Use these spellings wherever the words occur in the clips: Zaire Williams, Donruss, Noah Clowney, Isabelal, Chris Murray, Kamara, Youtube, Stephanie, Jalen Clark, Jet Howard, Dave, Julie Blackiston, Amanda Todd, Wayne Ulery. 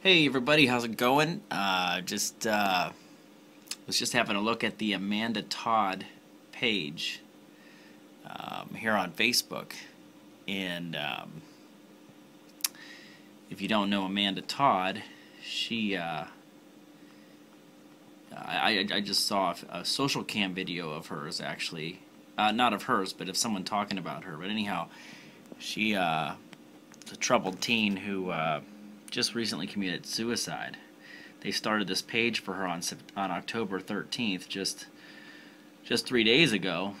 Hey everybody, how's it going? Was just having a look at the Amanda Todd page here on Facebook, and if you don't know Amanda Todd, she I just saw a social cam video of hers, actually, not of hers, but of someone talking about her. But anyhow, she a troubled teen who just recently committed suicide. They started this page for her on October 13th, just 3 days ago,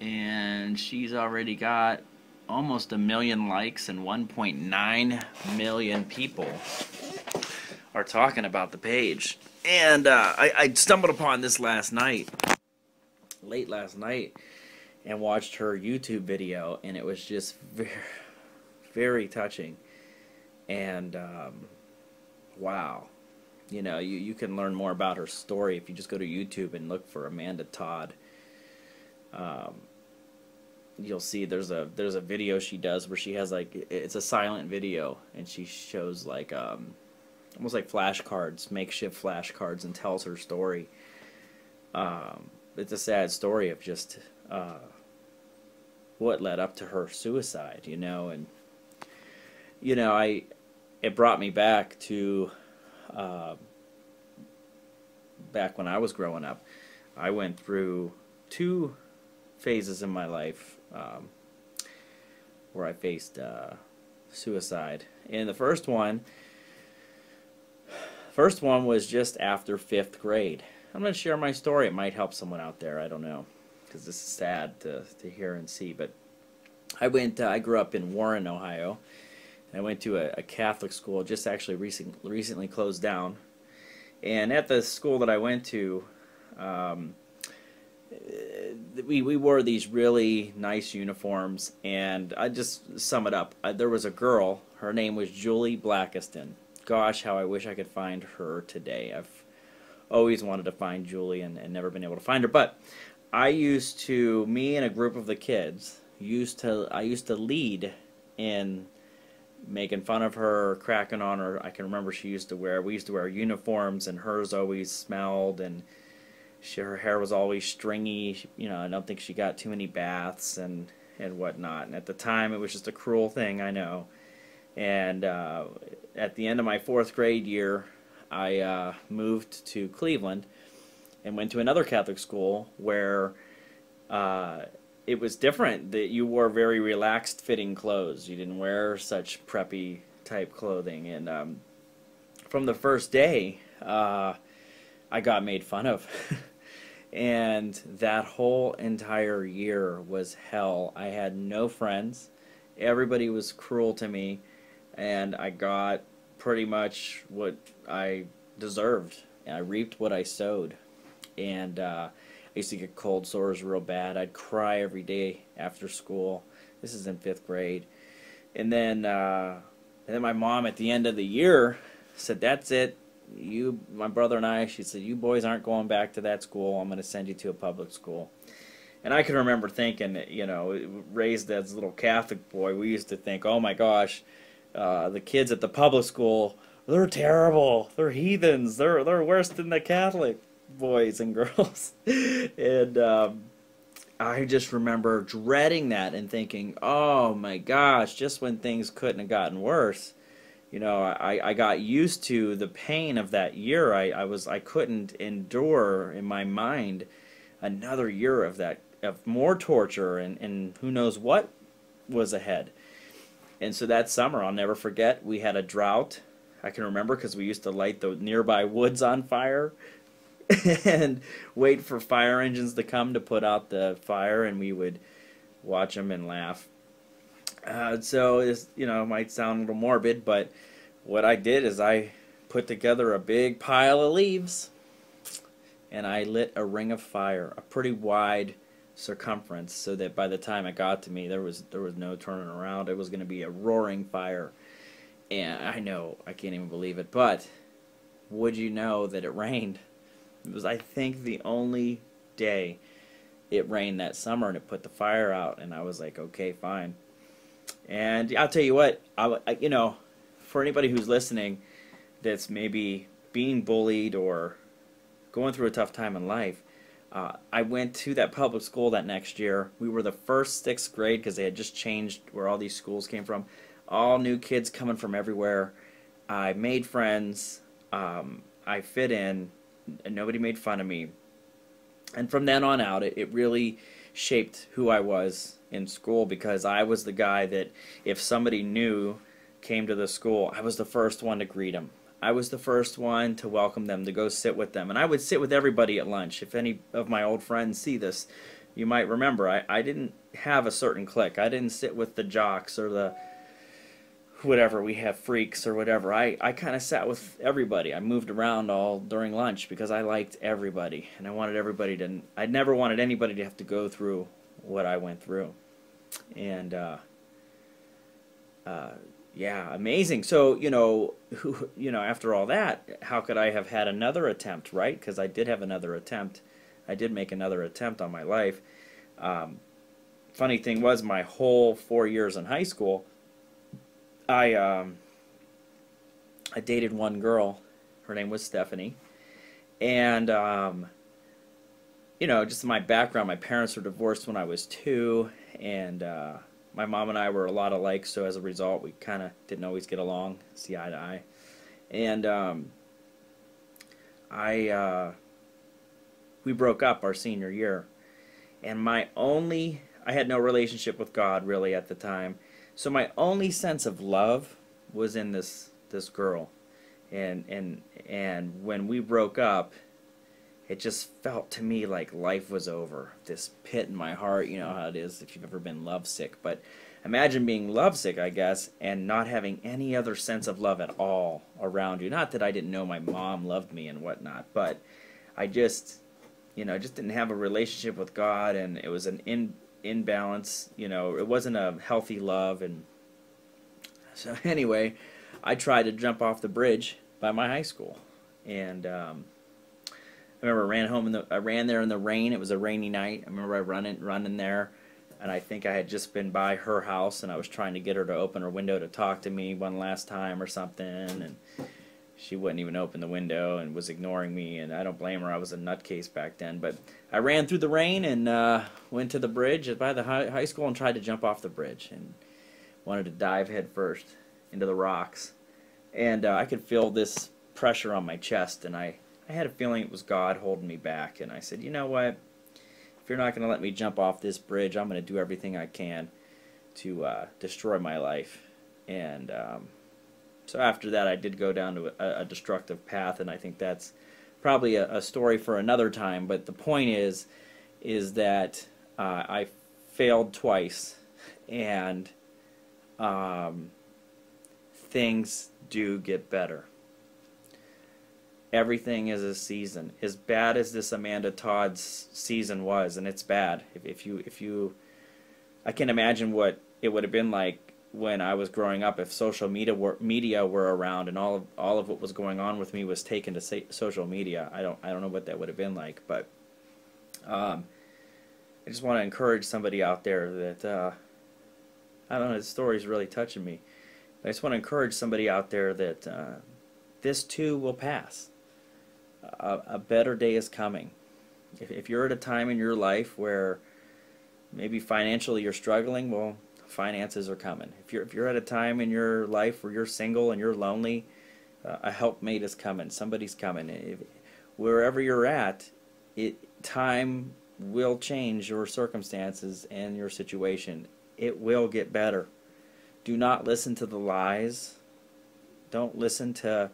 and she's already got almost 1 million likes, and 1.9 million people are talking about the page. And I stumbled upon this last night, late last night, and watched her YouTube video, and it was just very, very touching. And wow, you know, you can learn more about her story if you just go to YouTube and look for Amanda Todd. You'll see there's a video she does where she has, like, it's a silent video, and she shows, like, almost like flashcards, makeshift flashcards, and tells her story. It's a sad story of just what led up to her suicide, you know. And you know, it brought me back to back when I was growing up. I went through two phases in my life where I faced suicide. And the first one was just after 5th grade. I'm going to share my story. It might help someone out there. I don't know, because this is sad to hear and see. But I grew up in Warren, Ohio. I went to a Catholic school, just actually recently closed down. And at the school that I went to, we wore these really nice uniforms. And I just sum it up. There was a girl. Her name was Julie Blackiston. Gosh, how I wish I could find her today. I've always wanted to find Julie and never been able to find her. But me and a group of the kids used to lead in making fun of her, cracking on her. I can remember we used to wear uniforms, and hers always smelled, and her hair was always stringy. You know, I don't think she got too many baths and whatnot. And at the time, it was just a cruel thing, I know. And at the end of my 4th grade year, I moved to Cleveland and went to another Catholic school where it was different, that you wore very relaxed fitting clothes. You didn't wear such preppy type clothing. And from the first day, I got made fun of. And that whole entire year was hell. I had no friends. Everybody was cruel to me, and I got pretty much what I deserved. And I reaped what I sowed. And I used to get cold sores real bad. I'd cry every day after school. This is in 5th grade. And then my mom at the end of the year said, "That's it. You, my brother and I," she said, "you boys aren't going back to that school. I'm going to send you to a public school." And I can remember thinking, you know, raised as a little Catholic boy, we used to think, oh my gosh, the kids at the public school, they're terrible. They're heathens. They're worse than the Catholic boys and girls. And I just remember dreading that and thinking, oh my gosh, just when things couldn't have gotten worse, you know, I got used to the pain of that year. I couldn't endure in my mind another year of more torture, and who knows what was ahead. And so that summer, I'll never forget, we had a drought. I can remember, because we used to light the nearby woods on fire and wait for fire engines to come to put out the fire, and we would watch them and laugh. So this, you know, might sound a little morbid, but what I did is I put together a big pile of leaves, and I lit a ring of fire, a pretty wide circumference, so that by the time it got to me, there was no turning around. It was going to be a roaring fire. And I know, I can't even believe it, but would you know that it rained? It was, I think, the only day it rained that summer, and it put the fire out. And I was like, okay, fine. And I'll tell you what, you know, for anybody who's listening, that's maybe being bullied or going through a tough time in life. I went to that public school that next year. We were the first 6th grade because they had just changed where all these schools came from. All new kids coming from everywhere. I made friends. I fit in. And nobody made fun of me. And from then on out, it really shaped who I was in school, because I was the guy that if somebody new came to the school, I was the first one to greet them. I was the first one to welcome them, to go sit with them. And I would sit with everybody at lunch. If any of my old friends see this, you might remember I didn't have a certain clique. I didn't sit with the jocks or the whatever, we have freaks or whatever. I kind of sat with everybody. I moved around all during lunch because I liked everybody. And I wanted everybody to, I never wanted anybody to have to go through what I went through. And yeah, amazing. So, after all that, how could I have had another attempt, right? Because I did have another attempt. I did make another attempt on my life. Funny thing was, my whole 4 years in high school, I dated one girl. Her name was Stephanie. And, just my background, my parents were divorced when I was 2, and, my mom and I were a lot alike, so as a result, we kind of didn't always get along, see eye to eye. And we broke up our senior year. And I had no relationship with God, really, at the time. So my only sense of love was in this girl. And when we broke up, it just felt to me like life was over. This pit in my heart, you know how it is if you've ever been lovesick. But imagine being lovesick, I guess, and not having any other sense of love at all around you. Not that I didn't know my mom loved me and whatnot, but I just, just didn't have a relationship with God, and it was an imbalance. It wasn't a healthy love. And so anyway, I tried to jump off the bridge by my high school, and I remember I ran there in the rain. It was a rainy night. I remember running there, and I think I had just been by her house, and I was trying to get her to open her window to talk to me one last time or something, and she wouldn't even open the window and was ignoring me, and I don't blame her. I was a nutcase back then, but I ran through the rain and went to the bridge by the high school and tried to jump off the bridge and wanted to dive headfirst into the rocks, and I could feel this pressure on my chest, and I had a feeling it was God holding me back, and I said, you know what, if you're not going to let me jump off this bridge, I'm going to do everything I can to destroy my life. And so after that, I did go down to a destructive path, and I think that's probably a story for another time, but the point is that I failed twice, and things do get better. Everything is a season. As bad as this Amanda Todd's season was, and it's bad. If you, I can't imagine what it would have been like when I was growing up if social media were around, and all of what was going on with me was taken to social media. I don't know what that would have been like, but I just want to encourage somebody out there that I don't know. This story's really touching me. I just want to encourage somebody out there that this too will pass. A better day is coming. If you're at a time in your life where maybe financially you're struggling, well, finances are coming. If you're at a time in your life where you're single and you're lonely, a helpmate is coming. Somebody's coming. Wherever you're at, time will change your circumstances and your situation. It will get better. Do not listen to the lies. Don't listen to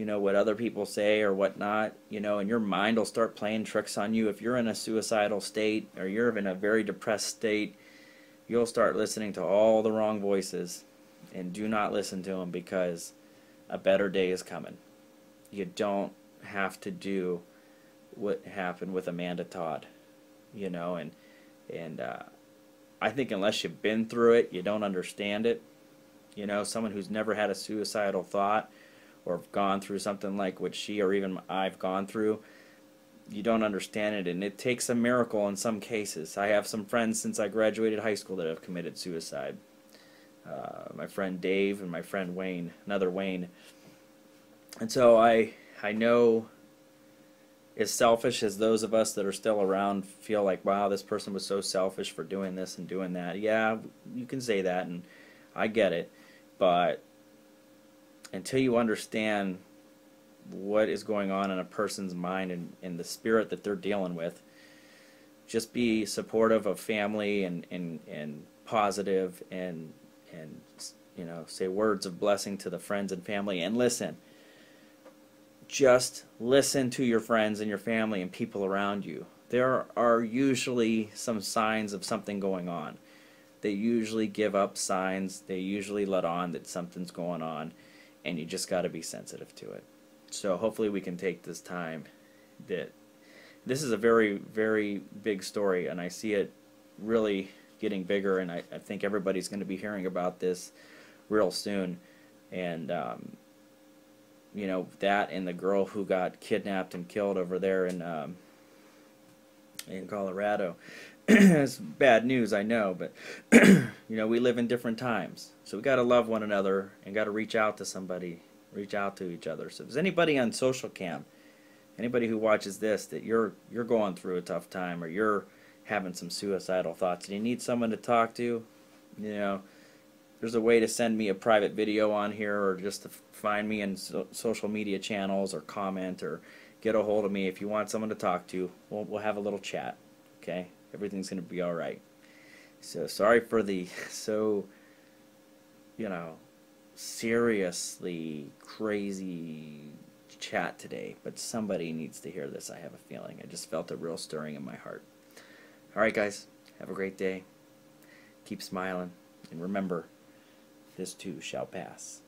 what other people say or whatnot, and your mind will start playing tricks on you. If you're in a suicidal state or you're in a very depressed state, you'll start listening to all the wrong voices, and do not listen to them, because a better day is coming. You don't have to do what happened with Amanda Todd, and I think unless you've been through it, you don't understand it. Someone who's never had a suicidal thought or gone through something like what she or even I've gone through, you don't understand it, and it takes a miracle in some cases. I have some friends since I graduated high school that have committed suicide. My friend Dave and my friend Wayne, another Wayne, And so I know, as selfish as those of us that are still around feel like, wow, this person was so selfish for doing this and doing that. Yeah, you can say that, and I get it. But until you understand what is going on in a person's mind and the spirit that they're dealing with, just be supportive of family and positive and you know, say words of blessing to the friends and family, and listen. Just listen to your friends and your family and people around you. There are usually some signs of something going on. They usually give up signs. They usually let on that something's going on, and you just got to be sensitive to it. So hopefully we can take this time. That this is a very, very big story, and I see it really getting bigger, and I think everybody's going to be hearing about this real soon. And you know, that and the girl who got kidnapped and killed over there in Colorado. It's bad news, I know, but you know, we live in different times, so we got to love one another and got to reach out to somebody, reach out to each other. So if there's anybody on social cam, anybody who watches this, that you're going through a tough time, or you're having some suicidal thoughts and you need someone to talk to, you know, there's a way to send me a private video on here, or just to find me in social media channels, or comment, or get a hold of me if you want someone to talk to. We'll have a little chat, okay? Everything's going to be all right. So sorry for the you know, seriously crazy chat today, but somebody needs to hear this, I have a feeling. I just felt a real stirring in my heart. All right, guys, have a great day. Keep smiling, and remember, this too shall pass.